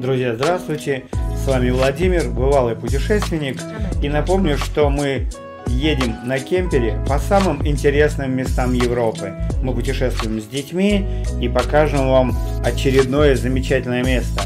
Друзья, здравствуйте! С вами Владимир, бывалый путешественник. И напомню, что мы едем на кемпере по самым интересным местам Европы. Мы путешествуем с детьми и покажем вам очередное замечательное место.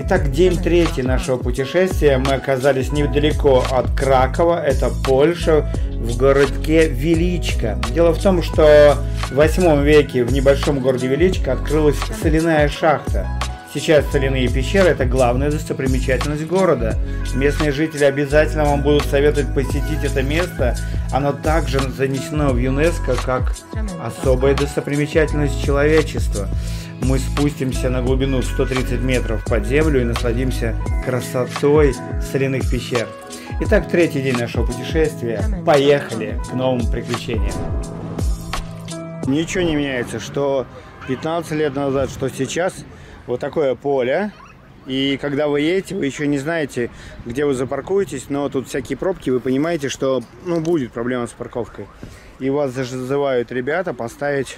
Итак, день третий нашего путешествия. Мы оказались недалеко от Кракова, это Польша, в городке Величка. Дело в том, что в 8 веке в небольшом городе Величка открылась соляная шахта. Сейчас соляные пещеры – это главная достопримечательность города. Местные жители обязательно вам будут советовать посетить это место. Оно также занесено в ЮНЕСКО как особая достопримечательность человечества. Мы спустимся на глубину 130 метров под землю и насладимся красотой соляных пещер. Итак, третий день нашего путешествия. Поехали к новым приключениям. Ничего не меняется, что 15 лет назад, что сейчас. Вот такое поле, и когда вы едете, вы еще не знаете, где вы запаркуетесь, но тут всякие пробки, вы понимаете, что будет проблема с парковкой. И вас зазывают ребята поставить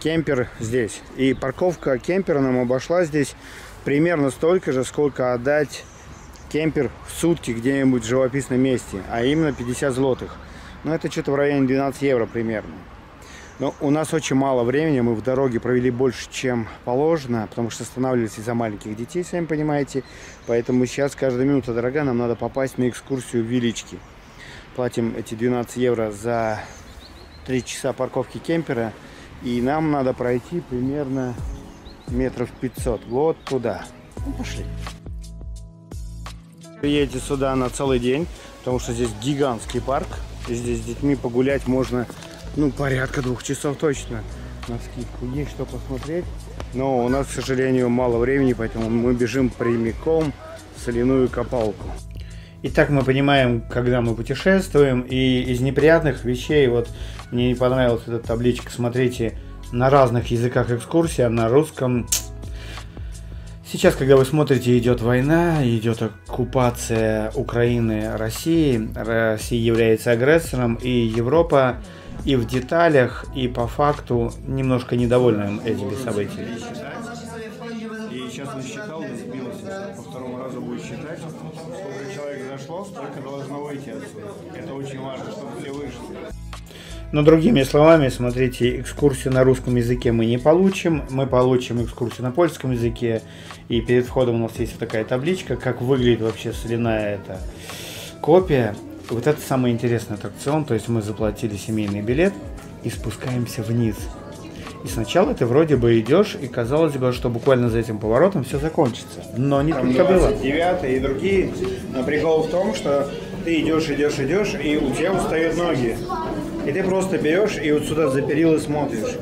кемпер здесь. И парковка кемпера нам обошла здесь примерно столько же, сколько отдать кемпер в сутки где-нибудь в живописном месте, а именно 50 злотых. Но это что-то в районе 12 евро примерно. Но у нас очень мало времени, мы в дороге провели больше, чем положено, потому что останавливались из-за маленьких детей, сами понимаете. Поэтому сейчас каждая минута дорога, нам надо попасть на экскурсию в Велички. Платим эти 12 евро за 3 часа парковки кемпера, и нам надо пройти примерно метров 500, вот туда. Ну, пошли. Приедете сюда на целый день, потому что здесь гигантский парк, и здесь с детьми погулять можно... порядка 2 часов точно. На скидку есть что посмотреть. Но у нас, к сожалению, мало времени, поэтому мы бежим прямиком в соляную копалку. Итак, мы понимаем, когда мы путешествуем. И из неприятных вещей, вот мне не понравилась эта табличка. Смотрите, на разных языках экскурсия, на русском... Сейчас, когда вы смотрите, идет война, идет оккупация Украины России. Россия является агрессором, и Европа и в деталях, и по факту немножко недовольна этими событиями. И сейчас насчитал, сбился. По второму разу будет считать, сколько человек зашло, столько должно выйти отсюда. Это очень важно, чтобы все вышли. Но другими словами, смотрите, экскурсию на русском языке мы не получим. Мы получим экскурсию на польском языке. И перед входом у нас есть вот такая табличка, как выглядит вообще соляная эта копия. Вот это самый интересный аттракцион. То есть мы заплатили семейный билет и спускаемся вниз. И сначала ты вроде бы идешь, и казалось бы, что буквально за этим поворотом все закончится. Но не только было. 29 и другие. Но прикол в том, что ты идешь, и у тебя устают ноги. И ты просто берешь и вот сюда за перила смотришь.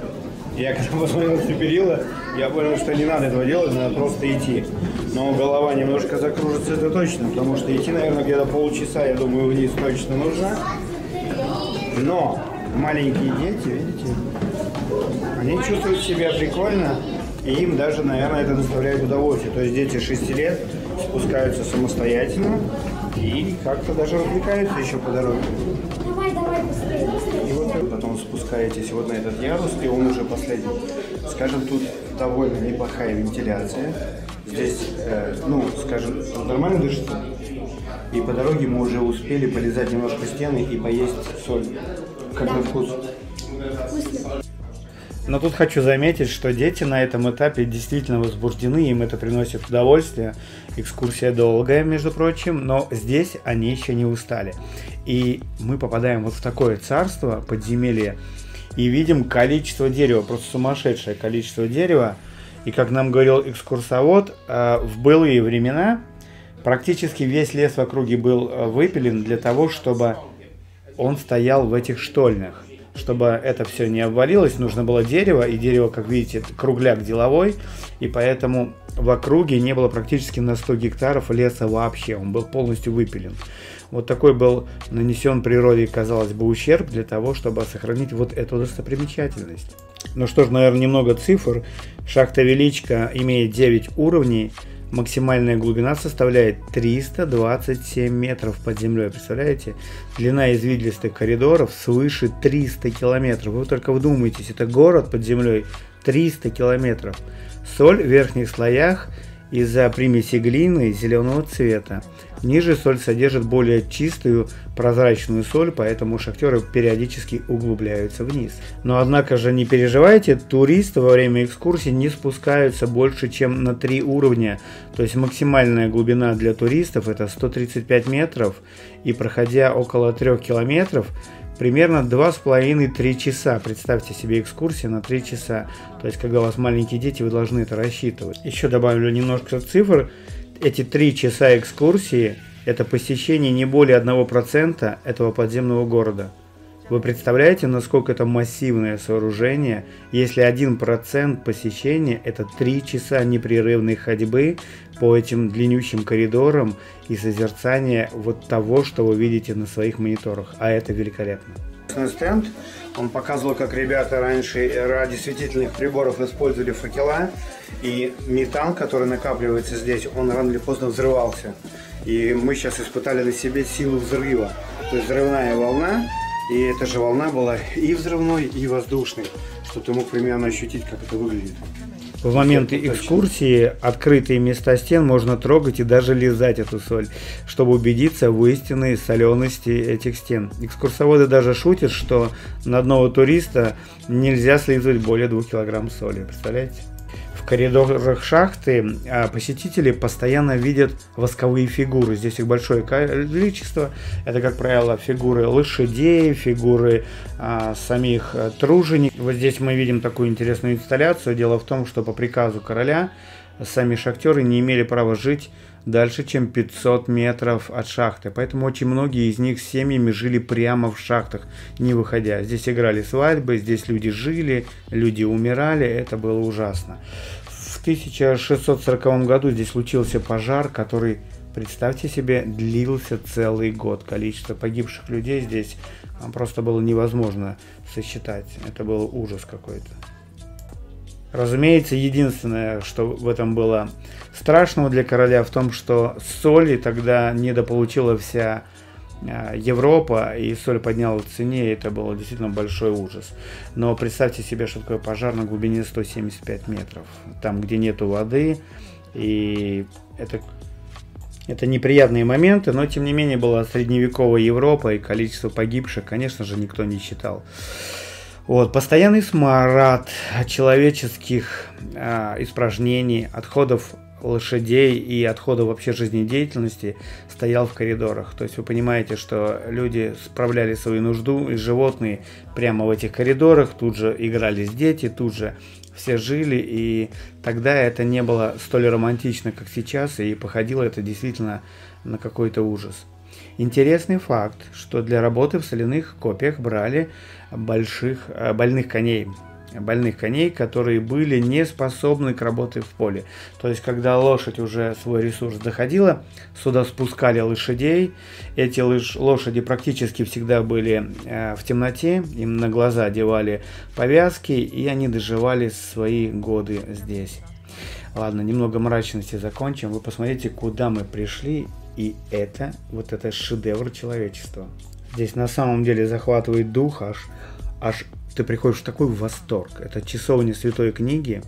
Я когда посмотрел за перила, я понял, что не надо этого делать, надо просто идти. Но голова немножко закружится, это точно, потому что идти, наверное, где-то полчаса, я думаю, вниз точно нужно. Но маленькие дети, видите, они чувствуют себя прикольно, и им даже, наверное, это доставляет удовольствие. То есть дети 6 лет спускаются самостоятельно и как-то даже развлекаются еще по дороге. И вот потом спускаетесь вот на этот ярус, и он уже последний. Скажем, тут довольно неплохая вентиляция. Здесь, скажем, нормально дышится. И по дороге мы уже успели полизать немножко стены и поесть соль. Как на вкус. Но тут хочу заметить, что дети на этом этапе действительно возбуждены, им это приносит удовольствие. Экскурсия долгая, между прочим, но здесь они еще не устали. И мы попадаем вот в такое царство, подземелье, и видим количество дерева, просто сумасшедшее количество дерева. И как нам говорил экскурсовод, в былые времена практически весь лес в округе был выпилен для того, чтобы он стоял в этих штольнях. Чтобы это все не обвалилось, нужно было дерево, и дерево, как видите, кругляк деловой, и поэтому в округе не было практически на 100 гектаров леса вообще, он был полностью выпилен. Вот такой был нанесен природе, казалось бы, ущерб для того, чтобы сохранить вот эту достопримечательность. Ну что ж, наверное, немного цифр. Шахта Величка имеет 9 уровней, максимальная глубина составляет 327 метров под землей, представляете? Длина извилистых коридоров свыше 300 километров. Вы только вдумайтесь, это город под землей 300 километров. Соль в верхних слоях из-за примеси глины зеленого цвета. Ниже соль содержит более чистую прозрачную соль, поэтому шахтеры периодически углубляются вниз. Но однако же не переживайте, туристы во время экскурсии не спускаются больше, чем на 3 уровня. То есть максимальная глубина для туристов это 135 метров, и проходя около 3 километров, примерно 2,5-3 часа. Представьте себе экскурсию на 3 часа. То есть, когда у вас маленькие дети, вы должны это рассчитывать. Еще добавлю немножко цифр. Эти 3 часа экскурсии – это посещение не более 1% этого подземного города. Вы представляете, насколько это массивное сооружение, если 1% посещения – это 3 часа непрерывной ходьбы по этим длиннющим коридорам и созерцание вот того, что вы видите на своих мониторах. А это великолепно. Стенд, он показывал, как ребята раньше ради светительных приборов использовали факела, и метан, который накапливается здесь, он рано или поздно взрывался. И мы сейчас испытали на себе силу взрыва, то есть взрывная волна. И эта же волна была и взрывной, и воздушной, что ты мог примерно ощутить, как это выглядит. В момент экскурсии открытые места стен можно трогать и даже лизать эту соль, чтобы убедиться в истинной солености этих стен. Экскурсоводы даже шутят, что на одного туриста нельзя слизывать более 2 килограмм соли. Представляете? В коридорах шахты посетители постоянно видят восковые фигуры. Здесь их большое количество. Это, как правило, фигуры лошадей, фигуры самих тружеников. Вот здесь мы видим такую интересную инсталляцию. Дело в том, что по приказу короля сами шахтеры не имели права жить дальше, чем 500 метров от шахты. Поэтому очень многие из них с семьями жили прямо в шахтах, не выходя. Здесь играли свадьбы, здесь люди жили, люди умирали. Это было ужасно. В 1640 году здесь случился пожар, который, представьте себе, длился целый год. Количество погибших людей здесь просто было невозможно сосчитать. Это был ужас какой-то. Разумеется, единственное, что в этом было страшного для короля, в том, что соли тогда недополучила вся Европа, и соль подняла в цене, и это был действительно большой ужас. Но представьте себе, что такое пожар на глубине 175 метров, там, где нету воды, и это неприятные моменты, но тем не менее была средневековая Европа, и количество погибших, конечно же, никто не считал. Вот, постоянный смрад человеческих испражнений, отходов лошадей и отходов вообще жизнедеятельности стоял в коридорах. То есть вы понимаете, что люди справляли свою нужду, и животные прямо в этих коридорах, тут же игрались дети, тут же все жили, и тогда это не было столь романтично, как сейчас, и походило это действительно на какой-то ужас. Интересный факт, что для работы в соляных копиях брали больных коней, которые были не способны к работе в поле. То есть, когда лошадь уже свой ресурс доходила, сюда спускали лошадей. Эти лошади практически всегда были в темноте, им на глаза одевали повязки, и они доживали свои годы здесь. Ладно, немного мрачности закончим. Вы посмотрите, куда мы пришли. И это, вот это шедевр человечества. Здесь на самом деле захватывает дух, аж ты приходишь в такой восторг. Это часовня Святой Книги,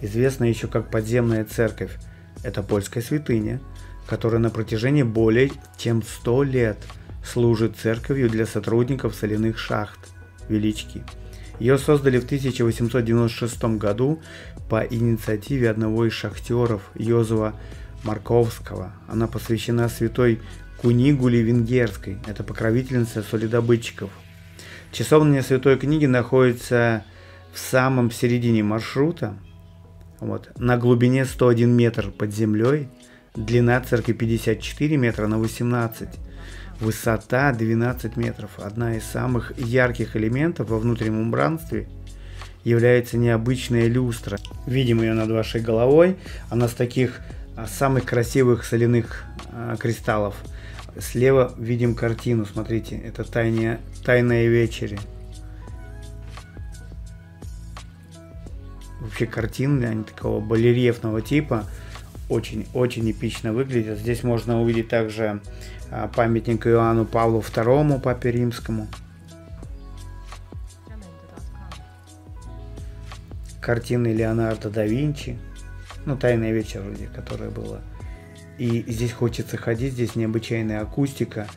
известная еще как подземная церковь. Это польская святыня, которая на протяжении более чем 100 лет служит церковью для сотрудников соляных шахт Велички. Ее создали в 1896 году по инициативе одного из шахтеров Йозефа Марковского. Она посвящена святой Кунигуле Венгерской, это покровительница соледобытчиков. Часовня Святой Книги находится в самом середине маршрута, вот, на глубине 101 метр под землей, длина церкви 54 метра на 18, высота 12 метров. Одна из самых ярких элементов во внутреннем убранстве является необычная люстра. Видим ее над вашей головой, она с таких самых красивых соляных кристаллов. Слева видим картину, смотрите, это тайная вечеря. Вообще картины, они такого балерьефного типа, очень-очень эпично выглядят. Здесь можно увидеть также памятник Иоанну Павлу II, папе римскому. Картины Леонардо да Винчи. ну, «Тайная вечер», которая была. И здесь хочется ходить, здесь необычайная акустика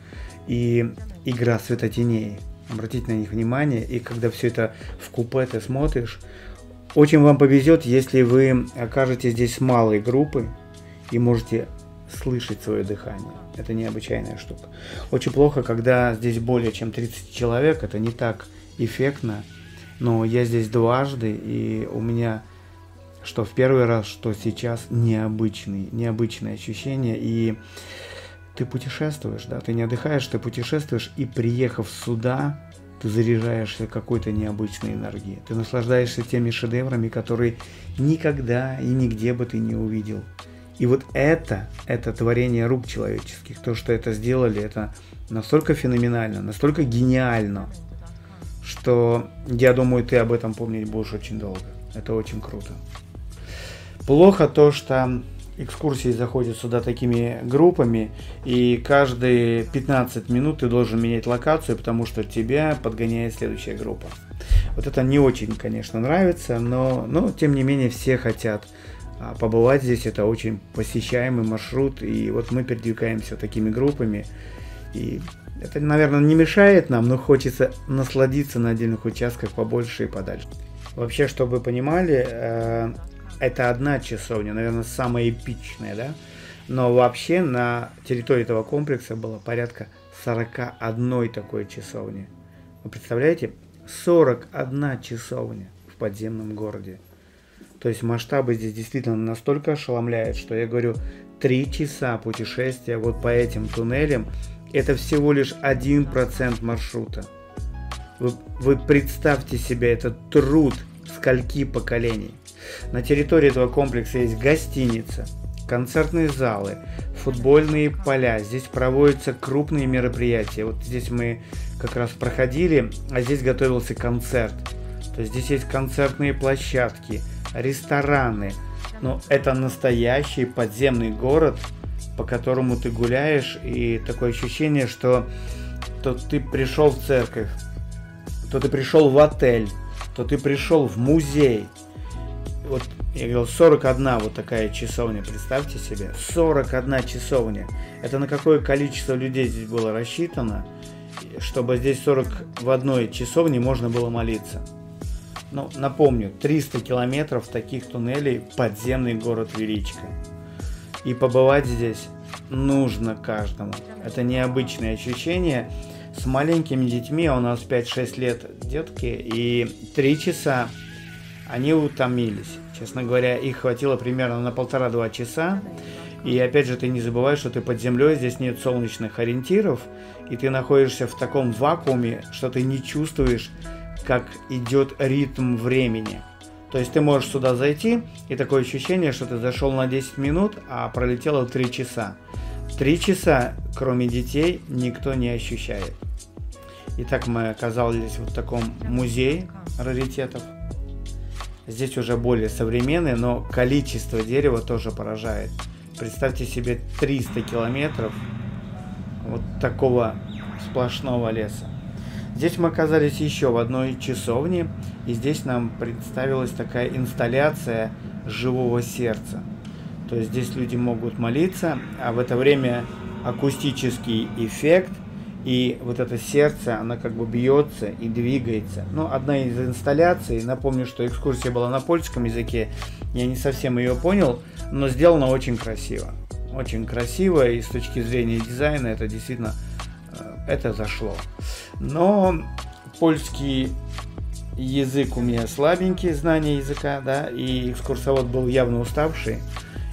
и игра светотеней. Обратите на них внимание, и когда все это в купе ты смотришь, очень вам повезет, если вы окажетесь здесь с малой группой и можете слышать свое дыхание. Это необычайная штука. Очень плохо, когда здесь более чем 30 человек, это не так эффектно, но я здесь дважды, и у меня что в первый раз, что сейчас необычные ощущения, и ты путешествуешь, да, ты не отдыхаешь, ты путешествуешь, и приехав сюда, ты заряжаешься какой-то необычной энергией, ты наслаждаешься теми шедеврами, которые никогда и нигде бы ты не увидел. И вот это творение рук человеческих, то, что это сделали, это настолько феноменально, настолько гениально, что, я думаю, ты об этом помнить будешь очень долго. Это очень круто. Плохо то, что экскурсии заходят сюда такими группами, и каждые 15 минут ты должен менять локацию, потому что тебя подгоняет следующая группа. Вот это не очень, конечно, нравится, но тем не менее все хотят побывать здесь. Это очень посещаемый маршрут, и вот мы передвигаемся такими группами. И это, наверное, не мешает нам, но хочется насладиться на отдельных участках побольше и подальше. Вообще, чтобы вы понимали, это одна часовня, наверное, самая эпичная, да? Но вообще на территории этого комплекса было порядка 41 такой часовни. Вы представляете? 41 часовня в подземном городе. То есть масштабы здесь действительно настолько ошеломляют, что я говорю, 3 часа путешествия вот по этим туннелям, это всего лишь 1% маршрута. Вы представьте себе, это труд скольки поколений. На территории этого комплекса есть гостиница, концертные залы, футбольные поля. Здесь проводятся крупные мероприятия. Вот здесь мы как раз проходили, а здесь готовился концерт. То есть здесь есть концертные площадки, рестораны. Но это настоящий подземный город, по которому ты гуляешь, и такое ощущение, что то ты пришел в церковь, то ты пришел в отель, то ты пришел в музей. Вот я говорил, 41 вот такая часовня, представьте себе, 41 часовня. Это на какое количество людей здесь было рассчитано, чтобы здесь 41 часовне можно было молиться. Ну, напомню, 300 километров таких туннелей, подземный город Величка. И побывать здесь нужно каждому. Это необычные ощущения. С маленькими детьми, у нас 5-6 лет детки, и 3 часа они утомились. Честно говоря, их хватило примерно на 1,5-2 часа. И опять же, ты не забывай, что ты под землей, здесь нет солнечных ориентиров, и ты находишься в таком вакууме, что ты не чувствуешь, как идет ритм времени. То есть ты можешь сюда зайти, и такое ощущение, что ты зашел на 10 минут, а пролетело 3 часа. 3 часа, кроме детей, никто не ощущает. Итак, мы оказались в таком музее раритетов. Здесь уже более современные, но количество дерева тоже поражает. Представьте себе 300 километров вот такого сплошного леса. Здесь мы оказались еще в одной часовне, и здесь нам представилась такая инсталляция живого сердца. То есть здесь люди могут молиться, а в это время акустический эффект, и вот это сердце, оно как бы бьется и двигается. Но одна из инсталляций, напомню, что экскурсия была на польском языке, я не совсем ее понял, но сделана очень красиво. Очень красиво, и с точки зрения дизайна это действительно... это зашло. Но польский язык у меня слабенький, знание языка, да, и экскурсовод был явно уставший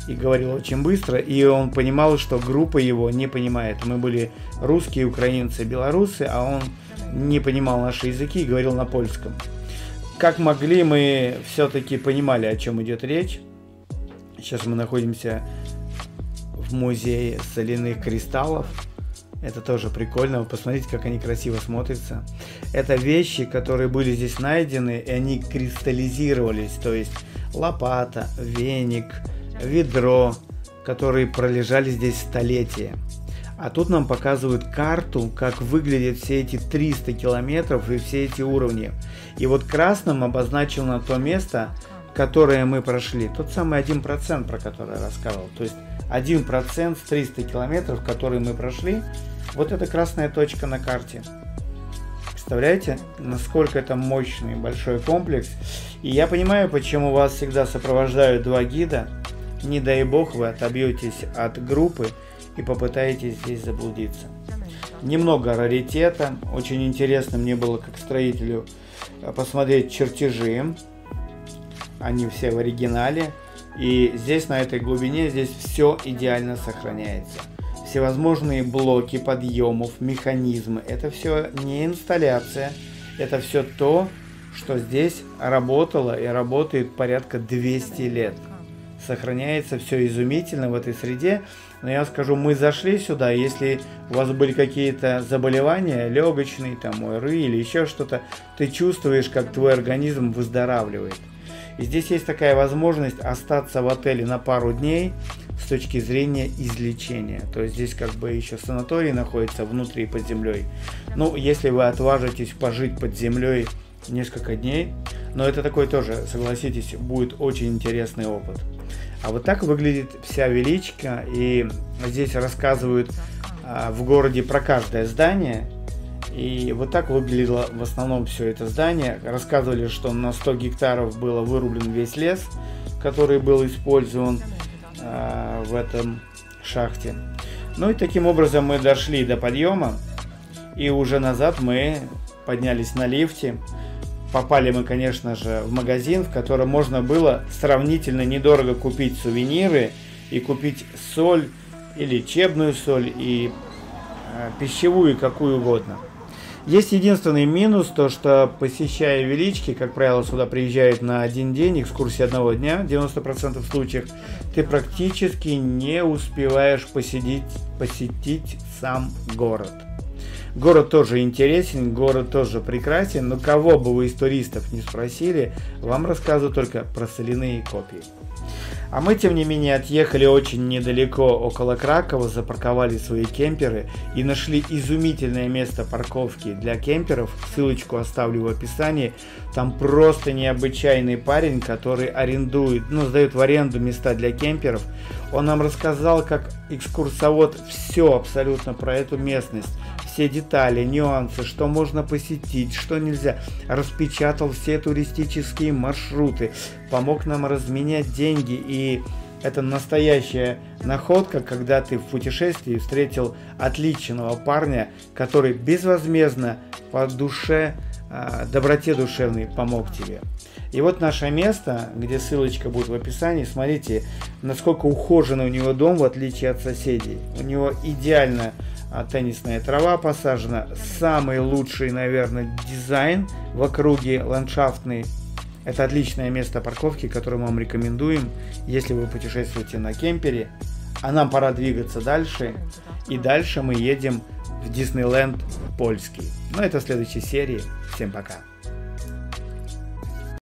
и говорил очень быстро, и он понимал, что группа его не понимает. Мы были русские, украинцы, белорусы, а он не понимал наши языки и говорил на польском. Как могли, мы все-таки понимали, о чем идет речь. Сейчас мы находимся в музее соляных кристаллов. Это тоже прикольно, вы посмотрите, как они красиво смотрятся. Это вещи, которые были здесь найдены, и они кристаллизировались. То есть лопата, веник, ведро, которые пролежали здесь столетия. А тут нам показывают карту, как выглядят все эти 300 километров и все эти уровни. И вот красным обозначено то место, которые мы прошли, тот самый 1%, про который я рассказывал, то есть 1% с 300 километров, которые мы прошли, вот эта красная точка на карте. Представляете, насколько это мощный большой комплекс. И я понимаю, почему вас всегда сопровождают два гида. Не дай бог вы отобьетесь от группы и попытаетесь здесь заблудиться. Немного раритета. Очень интересно мне было как строителю посмотреть чертежи. Они все в оригинале. И здесь на этой глубине здесь все идеально сохраняется. Всевозможные блоки подъемов, механизмы. Это все не инсталляция. Это все то, что здесь работало и работает порядка 200 лет. Сохраняется все изумительно в этой среде. Но я скажу, мы зашли сюда, если у вас были какие-то заболевания, легочные, там, ОРВИ или еще что-то, ты чувствуешь, как твой организм выздоравливает. И здесь есть такая возможность остаться в отеле на пару дней с точки зрения излечения. То есть здесь как бы еще санаторий находится внутри под землей. Ну, если вы отважитесь пожить под землей несколько дней, но это такой тоже, согласитесь, будет очень интересный опыт. А вот так выглядит вся Величка, и здесь рассказывают в городе про каждое здание. И вот так выглядело в основном все это здание. Рассказывали, что на 100 гектаров было вырублен весь лес, который был использован в этом шахте. Ну и таким образом мы дошли до подъема, и уже назад мы поднялись на лифте. Попали мы, конечно же, в магазин, в котором можно было сравнительно недорого купить сувениры и купить соль или лечебную соль и пищевую, какую угодно. Есть единственный минус, то что, посещая Велички, как правило, сюда приезжают на один день, экскурсии одного дня, в 90% случаев, ты практически не успеваешь посетить сам город. Город тоже интересен, город тоже прекрасен, но кого бы вы из туристов не спросили, вам рассказывают только про соляные копии. А мы, тем не менее, отъехали очень недалеко, около Кракова, запарковали свои кемперы и нашли изумительное место парковки для кемперов. Ссылочку оставлю в описании. Там просто необычайный парень, который арендует, сдает в аренду места для кемперов. Он нам рассказал, как экскурсовод, все абсолютно про эту местность. Все детали, нюансы, что можно посетить, что нельзя. Распечатал все туристические маршруты, помог нам разменять деньги. И это настоящая находка, когда ты в путешествии встретил отличного парня, который безвозмездно по душе, доброте душевной помог тебе. И вот наше место, где ссылочка будет в описании. Смотрите, насколько ухоженный у него дом, в отличие от соседей. У него идеально теннисная трава посажена, самый лучший, наверное, дизайн в округе, ландшафтный. Это отличное место парковки, которое мы вам рекомендуем, если вы путешествуете на кемпере. А нам пора двигаться дальше, и дальше мы едем в Диснейленд Польский. Но это в следующей серии. Всем пока!